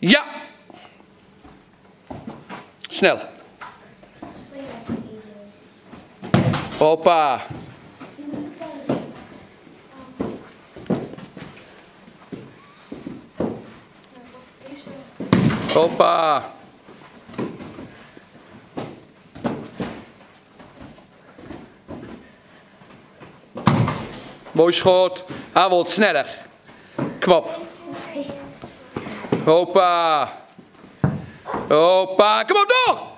Ja! Snel. Hoppa. Hoppa. Mooi schot. Hij wordt sneller. Kwap. Hoppa. Hoppa. Kom op, door!